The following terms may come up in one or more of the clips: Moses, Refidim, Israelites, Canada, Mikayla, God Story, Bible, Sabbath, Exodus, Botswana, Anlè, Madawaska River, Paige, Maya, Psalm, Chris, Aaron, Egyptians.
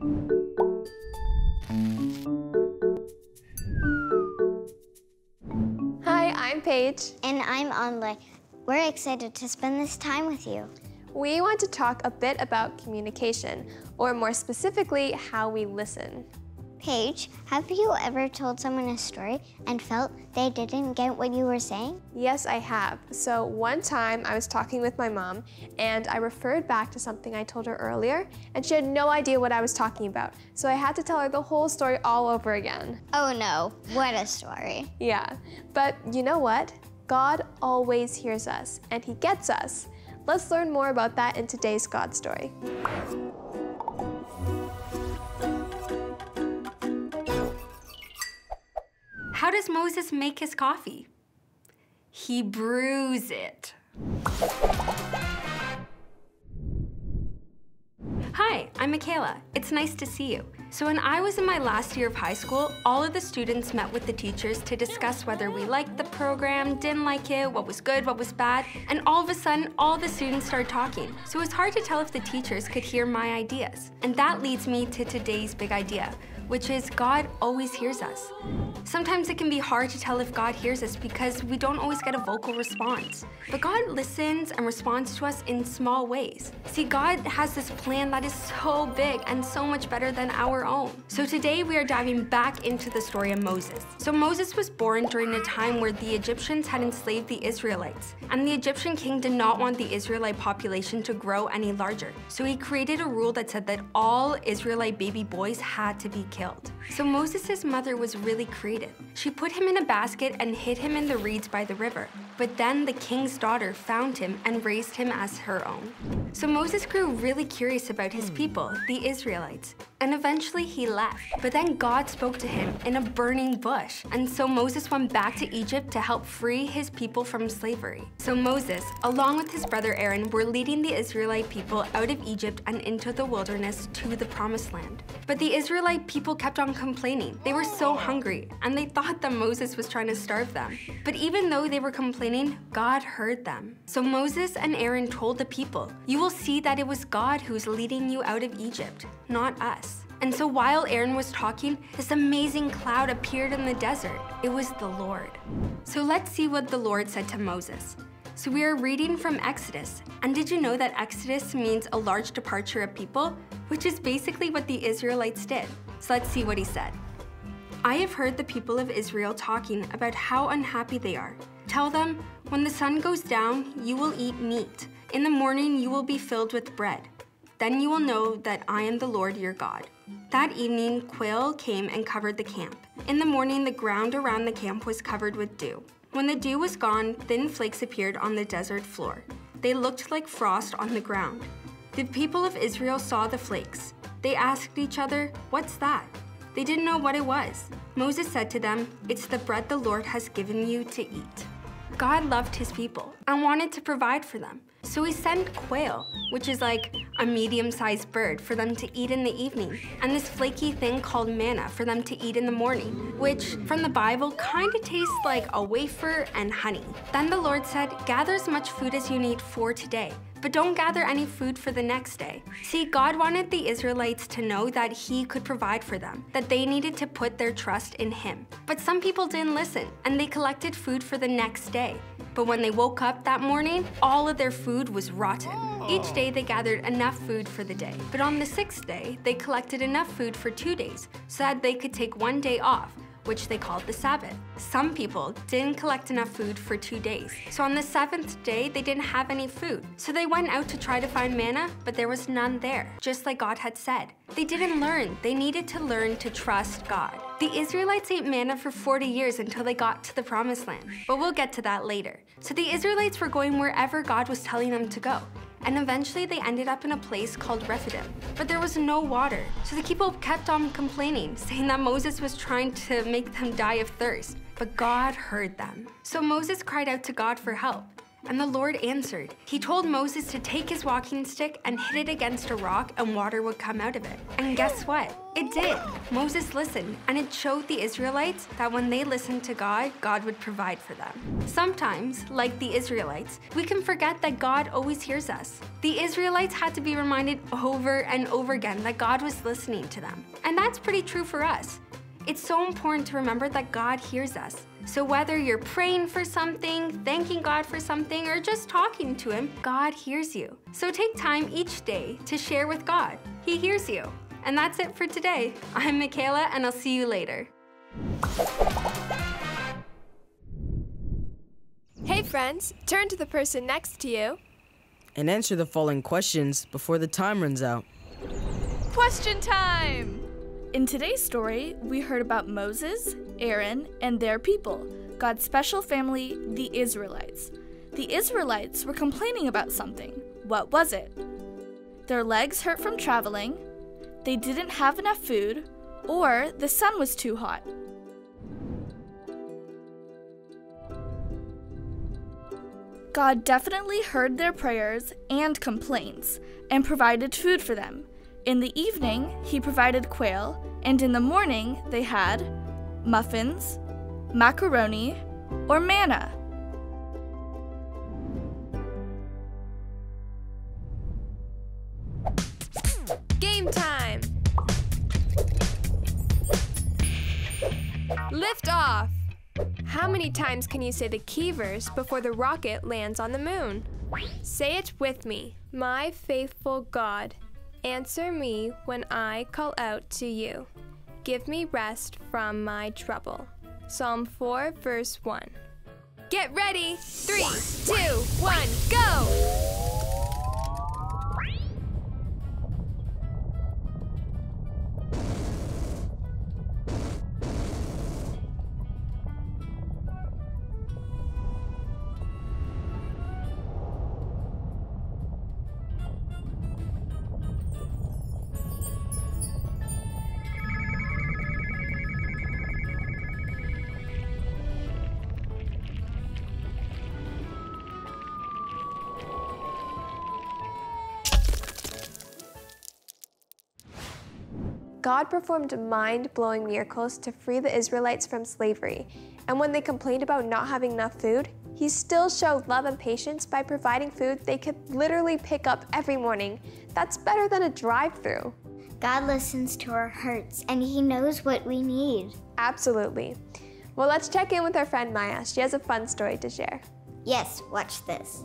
Hi, I'm Paige. And I'm Anlè. We're excited to spend this time with you. We want to talk a bit about communication, or more specifically, how we listen. Paige, have you ever told someone a story and felt they didn't get what you were saying? Yes, I have. So one time I was talking with my mom and I referred back to something I told her earlier and she had no idea what I was talking about. So I had to tell her the whole story all over again. Oh no, what a story. Yeah, but you know what? God always hears us and he gets us. Let's learn more about that in today's God story. How does Moses make his coffee? He brews it. Hi, I'm Mikayla. It's nice to see you. So when I was in my last year of high school, all of the students met with the teachers to discuss whether we liked the program, didn't like it, what was good, what was bad, and all of a sudden, all the students started talking. So it was hard to tell if the teachers could hear my ideas. And that leads me to today's big idea, which is God always hears us. Sometimes it can be hard to tell if God hears us because we don't always get a vocal response. But God listens and responds to us in small ways. See, God has this plan that is so big and so much better than our own. So today we are diving back into the story of Moses. So Moses was born during a time where the Egyptians had enslaved the Israelites, and the Egyptian king did not want the Israelite population to grow any larger. So he created a rule that said that all Israelite baby boys had to be killed. So Moses' mother was really creative. She put him in a basket and hid him in the reeds by the river. But then the king's daughter found him and raised him as her own. So Moses grew really curious about his people, the Israelites, and eventually he left. But then God spoke to him in a burning bush, and so Moses went back to Egypt to help free his people from slavery. So Moses, along with his brother Aaron, were leading the Israelite people out of Egypt and into the wilderness to the Promised Land. But the Israelite people kept on complaining. They were so hungry, and they thought that Moses was trying to starve them. But even though they were complaining, God heard them. So Moses and Aaron told the people, "You will see that it was God who is leading you out of Egypt, not us." And so while Aaron was talking, this amazing cloud appeared in the desert. It was the Lord. So let's see what the Lord said to Moses. So we are reading from Exodus. And did you know that Exodus means a large departure of people, which is basically what the Israelites did? So let's see what he said. "I have heard the people of Israel talking about how unhappy they are. Tell them, when the sun goes down, you will eat meat. In the morning, you will be filled with bread. Then you will know that I am the Lord your God." That evening, quail came and covered the camp. In the morning, the ground around the camp was covered with dew. When the dew was gone, thin flakes appeared on the desert floor. They looked like frost on the ground. The people of Israel saw the flakes. They asked each other, "What's that?" They didn't know what it was. Moses said to them, "It's the bread the Lord has given you to eat." God loved his people and wanted to provide for them. So he sent quail, which is like a medium-sized bird, for them to eat in the evening, and this flaky thing called manna for them to eat in the morning, which from the Bible kind of tastes like a wafer and honey. Then the Lord said, "Gather as much food as you need for today, but don't gather any food for the next day." See, God wanted the Israelites to know that he could provide for them, that they needed to put their trust in him. But some people didn't listen, and they collected food for the next day. But when they woke up that morning, all of their food was rotten. Each day they gathered enough food for the day. But on the sixth day, they collected enough food for 2 days so that they could take one day off, which they called the Sabbath. Some people didn't collect enough food for 2 days. So on the seventh day, they didn't have any food. So they went out to try to find manna, but there was none there, just like God had said. They didn't learn. They needed to learn to trust God. The Israelites ate manna for 40 years until they got to the Promised Land, but we'll get to that later. So the Israelites were going wherever God was telling them to go, and eventually they ended up in a place called Refidim. But there was no water, so the people kept on complaining, saying that Moses was trying to make them die of thirst. But God heard them. So Moses cried out to God for help, and the Lord answered. He told Moses to take his walking stick and hit it against a rock, and water would come out of it. And guess what? It did. Moses listened, and it showed the Israelites that when they listened to God, God would provide for them. Sometimes, like the Israelites, we can forget that God always hears us. The Israelites had to be reminded over and over again that God was listening to them. And that's pretty true for us. It's so important to remember that God hears us. So whether you're praying for something, thanking God for something, or just talking to Him, God hears you. So take time each day to share with God. He hears you. And that's it for today. I'm Mikayla, and I'll see you later. Hey friends, turn to the person next to you and answer the following questions before the time runs out. Question time! In today's story, we heard about Moses, Aaron, and their people, God's special family, the Israelites. The Israelites were complaining about something. What was it? Their legs hurt from traveling, they didn't have enough food, or the sun was too hot. God definitely heard their prayers and complaints and provided food for them. In the evening, He provided quail, and in the morning, they had muffins, macaroni, or manna. Game time! Lift off! How many times can you say the key verse before the rocket lands on the moon? Say it with me. My faithful God, answer me when I call out to you. Give me rest from my trouble. Psalm 4, verse 1. Get ready! 3, 2, 1, go! God performed mind-blowing miracles to free the Israelites from slavery, and when they complained about not having enough food, He still showed love and patience by providing food they could literally pick up every morning. That's better than a drive-through. God listens to our hearts, and He knows what we need. Absolutely. Well, let's check in with our friend Maya. She has a fun story to share. Yes, watch this.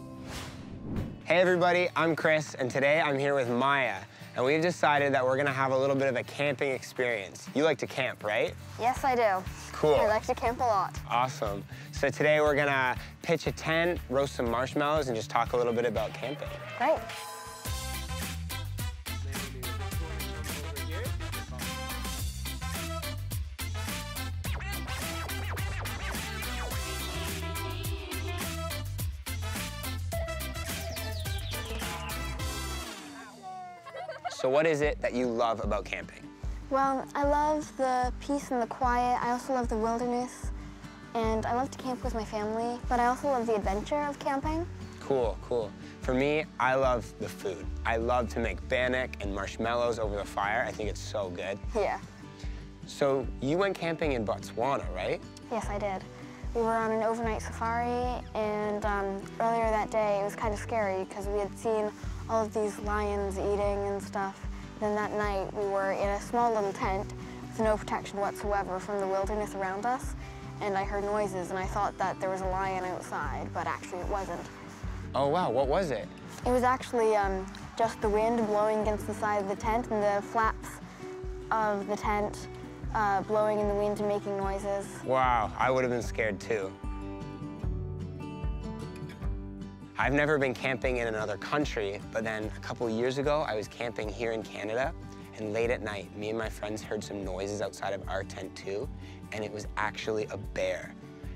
Hey everybody, I'm Chris, and today I'm here with Maya. And we've decided that we're gonna have a little bit of a camping experience. You like to camp, right? Yes, I do. Cool. I like to camp a lot. Awesome. So today we're gonna pitch a tent, roast some marshmallows, and just talk a little bit about camping. Great. So what is it that you love about camping? Well, I love the peace and the quiet. I also love the wilderness. And I love to camp with my family, but I also love the adventure of camping. Cool, cool. For me, I love the food. I love to make bannock and marshmallows over the fire. I think it's so good. Yeah. So you went camping in Botswana, right? Yes, I did. We were on an overnight safari, and earlier that day, it was kind of scary because we had seen all of these lions eating and stuff. Then that night, we were in a small little tent with no protection whatsoever from the wilderness around us, and I heard noises, and I thought that there was a lion outside, but actually it wasn't. Oh, wow, what was it? It was actually just the wind blowing against the side of the tent and the flaps of the tent blowing in the wind and making noises. Wow, I would have been scared too. I've never been camping in another country, but then a couple years ago, I was camping here in Canada, and late at night, me and my friends heard some noises outside of our tent too, and it was actually a bear.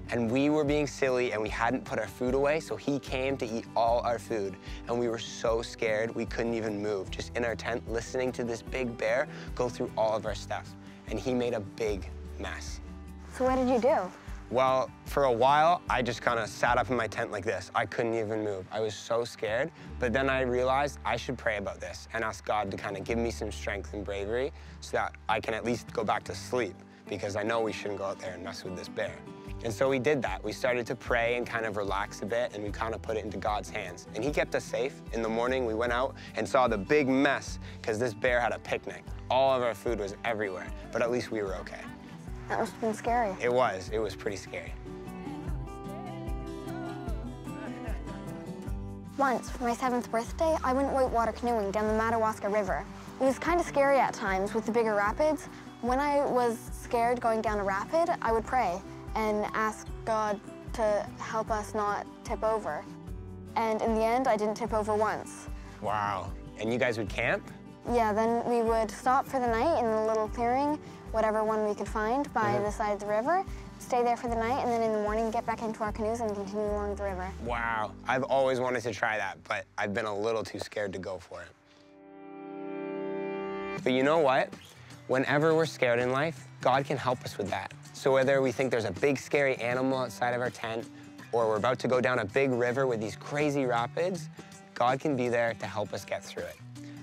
And we were being silly, and we hadn't put our food away, so he came to eat all our food. And we were so scared, we couldn't even move, just in our tent, listening to this big bear go through all of our stuff. And he made a big mess. So what did you do? Well, for a while, I just kind of sat up in my tent like this. I couldn't even move. I was so scared. But then I realized I should pray about this and ask God to kind of give me some strength and bravery so that I can at least go back to sleep, because I know we shouldn't go out there and mess with this bear. And so we did that. We started to pray and kind of relax a bit, and we kind of put it into God's hands. And he kept us safe. In the morning, we went out and saw the big mess because this bear had a picnic. All of our food was everywhere, but at least we were okay. That must have been scary. It was pretty scary. Once, for my 7th birthday, I went whitewater canoeing down the Madawaska River. It was kind of scary at times with the bigger rapids. When I was scared going down a rapid, I would pray and ask God to help us not tip over. And in the end, I didn't tip over once. Wow. And you guys would camp? Yeah, then we would stop for the night in a little clearing, whatever one we could find by the side of the river, stay there for the night, and then in the morning get back into our canoes and continue along the river. Wow. I've always wanted to try that, but I've been a little too scared to go for it. But you know what? Whenever we're scared in life, God can help us with that. So whether we think there's a big scary animal outside of our tent, or we're about to go down a big river with these crazy rapids, God can be there to help us get through it.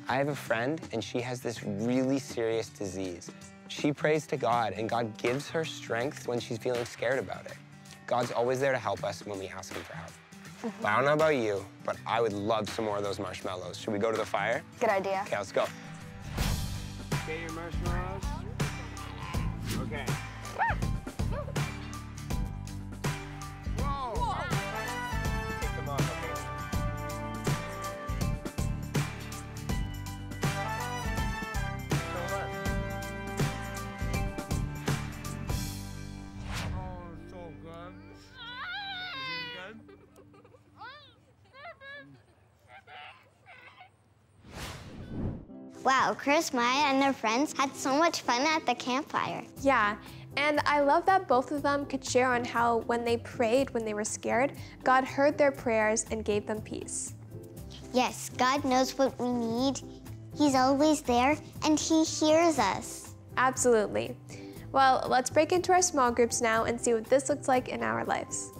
I have a friend, and she has this really serious disease. She prays to God, and God gives her strength when she's feeling scared about it. God's always there to help us when we ask him for help. But I don't know about you, but I would love some more of those marshmallows. Should we go to the fire? Good idea. Okay, let's go. Okay, your marshmallows. Okay. Wow, Chris, Maya, and their friends had so much fun at the campfire. Yeah, and I love that both of them could share on how when they prayed when they were scared, God heard their prayers and gave them peace. Yes, God knows what we need. He's always there, and he hears us. Absolutely. Well, let's break into our small groups now and see what this looks like in our lives.